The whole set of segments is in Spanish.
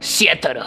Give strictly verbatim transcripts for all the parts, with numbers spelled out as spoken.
Siétoro.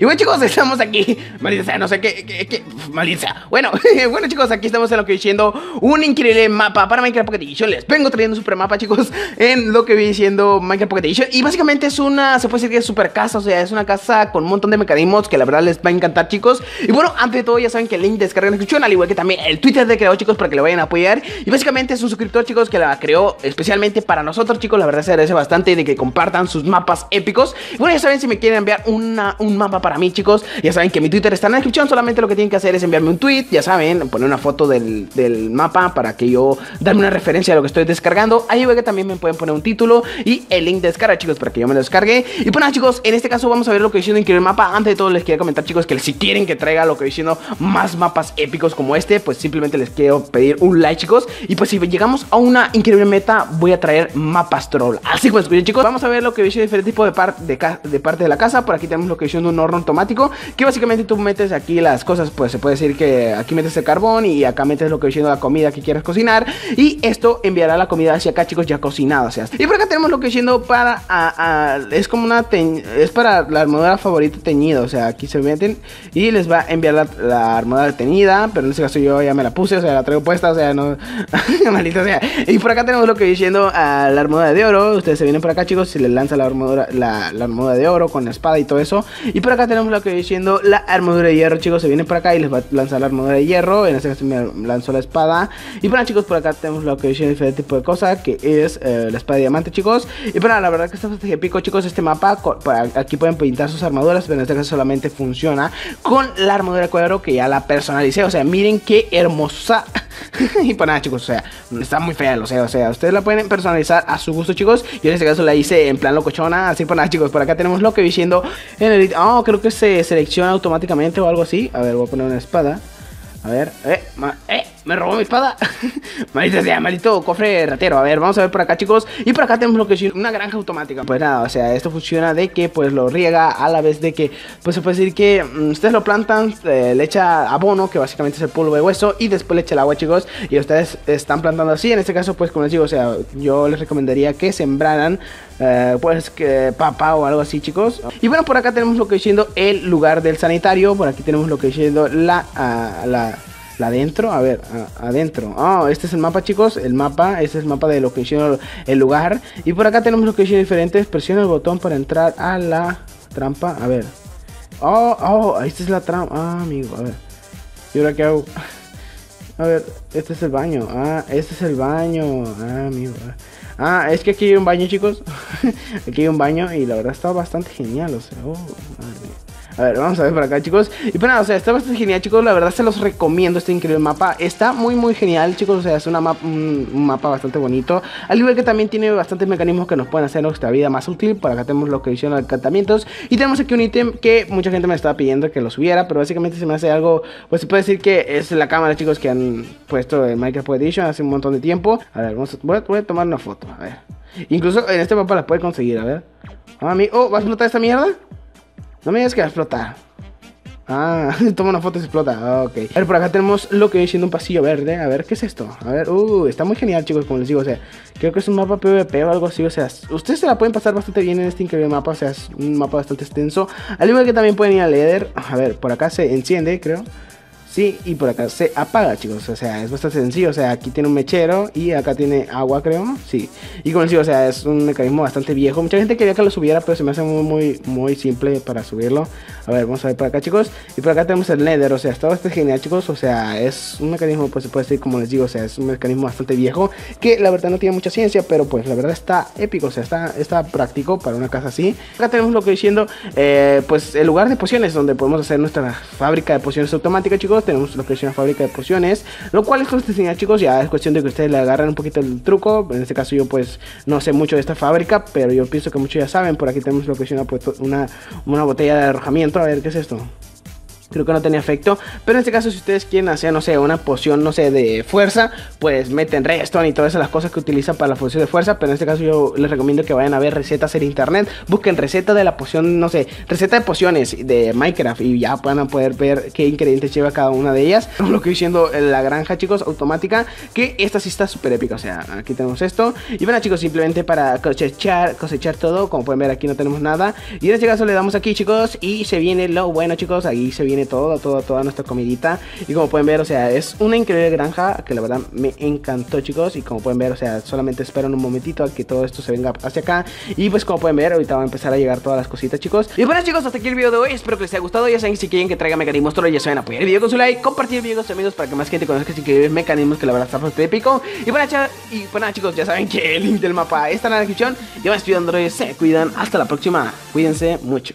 Y bueno, chicos, estamos aquí. Maliza, no sé qué, qué, qué Maliza. Bueno, bueno, chicos, aquí estamos en lo que diciendo un increíble mapa para Minecraft Pocket Edition. Les vengo trayendo un super mapa, chicos, en lo que vi diciendo Minecraft Pocket Edition. Y básicamente es una, se puede decir que es super casa. O sea, es una casa con un montón de mecanismos que la verdad les va a encantar, chicos. Y bueno, antes de todo, ya saben que el link de descarga en la descripción, al igual que también el Twitter de creador, chicos, para que lo vayan a apoyar. Y básicamente es un suscriptor, chicos, que la creó especialmente para nosotros, chicos. La verdad se agradece bastante de que compartan sus mapas épicos. Y bueno, ya saben, si me quieren enviar una, un mapa para mí, chicos, ya saben que mi Twitter está en la descripción. Solamente lo que tienen que hacer es enviarme un tweet, ya saben, poner una foto del, del mapa para que yo darme una referencia de lo que estoy descargando. Ahí veo que también me pueden poner un título y el link de descarga, chicos, para que yo me lo descargue. Y pues nada, chicos, en este caso vamos a ver lo que diciendo increíble mapa. Antes de todo les quiero comentar, chicos, que si quieren que traiga lo que diciendo más mapas épicos como este, pues simplemente les quiero pedir un like, chicos. Y pues si llegamos a una increíble meta, voy a traer mapas troll. Así que pues, escuchen, chicos, vamos a ver lo que diciendo diferente tipo de parte de de parte de la casa. Por aquí tenemos lo que diciendo un horno automático, que básicamente tú metes aquí las cosas, pues se puede decir que aquí metes el carbón y acá metes lo que diciendo la comida que quieras cocinar, y esto enviará la comida hacia acá, chicos, ya cocinada, o sea. Y por acá tenemos lo que diciendo para a, a, es como una teñ es para la armadura favorita teñida, o sea, aquí se meten y les va a enviar la, la armadura teñida, pero en este caso yo ya me la puse, o sea, la traigo puesta, o sea, no maldita, o sea. Y por acá tenemos lo que diciendo a la armadura de oro. Ustedes se vienen por acá, chicos, y les lanza la armadura la, la armadura de oro con la espada y todo eso. Y por acá tenemos lo que voy diciendo la armadura de hierro, chicos, se viene por acá y les va a lanzar la armadura de hierro. En este caso me lanzó la espada. Y bueno, chicos, por acá tenemos lo que voy diciendo diferente tipo de cosa, que es eh, la espada de diamante, chicos. Y bueno, la verdad que está bastante épico, chicos, este mapa con, para, aquí pueden pintar sus armaduras, pero en este caso solamente funciona con la armadura de cuadro, que ya la personalicé, o sea, miren qué hermosa. Y pues nada, chicos, o sea, está muy fea, lo sé, o sea, ustedes la pueden personalizar a su gusto, chicos. Yo en este caso la hice en plan locochona. Así pues nada, chicos, por acá tenemos lo que voy diciendo en el... Oh, creo que se selecciona automáticamente o algo así. A ver, voy a poner una espada. A ver, eh, ma, eh, me robó mi espada. Maldita sea, maldito cofre ratero. A ver, vamos a ver por acá, chicos. Y por acá tenemos lo que es una granja automática. Pues nada, o sea, esto funciona de que pues lo riega a la vez de que, pues se puede decir que mmm, ustedes lo plantan, eh, le echa abono, que básicamente es el polvo de hueso, y después le echa el agua, chicos. Y ustedes están plantando así. En este caso, pues como les digo, o sea, yo les recomendaría que sembraran eh, pues que papa o algo así, chicos. Y bueno, por acá tenemos lo que es siendo el lugar del sanitario. Por aquí tenemos lo que es siendo la... A, la La adentro, a ver, a, adentro. Oh, este es el mapa, chicos, el mapa. Este es el mapa de lo que hicieron el lugar. Y por acá tenemos lo que hicieron diferentes. Presiona el botón para entrar a la trampa. A ver. Oh, oh, esta es la trampa. Ah, amigo, a ver. ¿Y ahora qué hago? A ver, este es el baño. Ah, este es el baño. Ah, amigo. Ah, es que aquí hay un baño, chicos. Aquí hay un baño y la verdad está bastante genial, o sea. Oh, madre mía. A ver, vamos a ver por acá, chicos. Y bueno, o sea, está bastante genial, chicos. La verdad se los recomiendo este increíble mapa. Está muy, muy genial, chicos. O sea, es una map, un mapa bastante bonito. Al igual que también tiene bastantes mecanismos que nos pueden hacer nuestra vida más útil. Por acá tenemos lo que dicen los encantamientos. Y tenemos aquí un ítem que mucha gente me estaba pidiendo que lo subiera, pero básicamente se me hace algo, pues se puede decir que es la cámara, chicos, que han puesto en Minecraft Pocket Edition hace un montón de tiempo. A ver, vamos a, voy, a, voy a tomar una foto. A ver. Incluso en este mapa las puede conseguir, a ver. A mí, oh, ¿va a explotar esta mierda? No me digas que va a explotar. Ah, toma una foto y se explota. Ok. A ver, por acá tenemos lo que voy siendo un pasillo verde. A ver, ¿qué es esto? A ver, uh, está muy genial, chicos, como les digo. O sea, creo que es un mapa PvP o algo así. O sea, ustedes se la pueden pasar bastante bien en este increíble mapa. O sea, es un mapa bastante extenso. Al igual que también pueden ir a leer. A ver, por acá se enciende, creo. Sí, y por acá se apaga, chicos. O sea, es bastante sencillo. O sea, aquí tiene un mechero y acá tiene agua, creo. Sí. Y como les digo, o sea, es un mecanismo bastante viejo. Mucha gente quería que lo subiera, pero se me hace muy, muy, muy simple para subirlo. A ver, vamos a ver por acá, chicos. Y por acá tenemos el Nether. O sea, está bastante genial, chicos. O sea, es un mecanismo, pues se puede decir, como les digo, o sea, es un mecanismo bastante viejo, que la verdad no tiene mucha ciencia, pero pues la verdad está épico. O sea, está, está práctico para una casa así. Acá tenemos lo que diciendo, eh, pues el lugar de pociones, donde podemos hacer nuestra fábrica de pociones automática, chicos. Tenemos lo que es una fábrica de pociones, lo cual es cuestión de, chicos, ya es cuestión de que ustedes le agarren un poquito el truco. En este caso yo pues no sé mucho de esta fábrica, pero yo pienso que muchos ya saben. Por aquí tenemos lo que es una, pues, una, una botella de arrojamiento. A ver, ¿qué es esto? creo que no tenía efecto. Pero en este caso, si ustedes quieren hacer, no sé, una poción, no sé, de fuerza, pues meten redstone y todas esas cosas que utilizan para la función de fuerza. Pero en este caso yo les recomiendo que vayan a ver recetas en internet, busquen receta de la poción, no sé, receta de pociones de Minecraft, y ya van a poder ver qué ingredientes lleva cada una de ellas. Lo que estoy diciendo, la granja, chicos, automática, que esta sí está súper épica. O sea, aquí tenemos esto. Y bueno, chicos, simplemente para cosechar, cosechar todo. Como pueden ver, aquí no tenemos nada. Y en este caso le damos aquí, chicos, y se viene lo bueno, chicos. Ahí se viene todo, todo, toda nuestra comidita. Y como pueden ver, o sea, es una increíble granja que la verdad me encantó, chicos. Y como pueden ver, o sea, solamente esperan un momentito a que todo esto se venga hacia acá. Y pues como pueden ver, ahorita van a empezar a llegar todas las cositas, chicos. Y bueno, chicos, hasta aquí el video de hoy. Espero que les haya gustado. Ya saben, si quieren que traiga mecanismos troll, ya saben, apoyar el video con su like, compartir el video con sus amigos para que más gente conozca este increíble mecanismos que la verdad está bastante épico. Y bueno, y bueno, chicos, ya saben que el link del mapa está en la descripción. Yo me estoy dando, se cuidan, hasta la próxima. Cuídense mucho.